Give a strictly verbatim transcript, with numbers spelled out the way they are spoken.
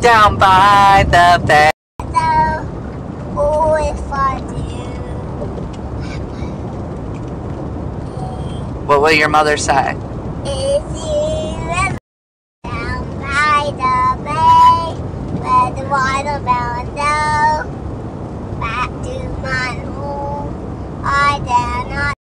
down by the bed. Oh, if I do. What will your mother say? If you live down by the bay, where the watermelon goes, back to my home, I dare not.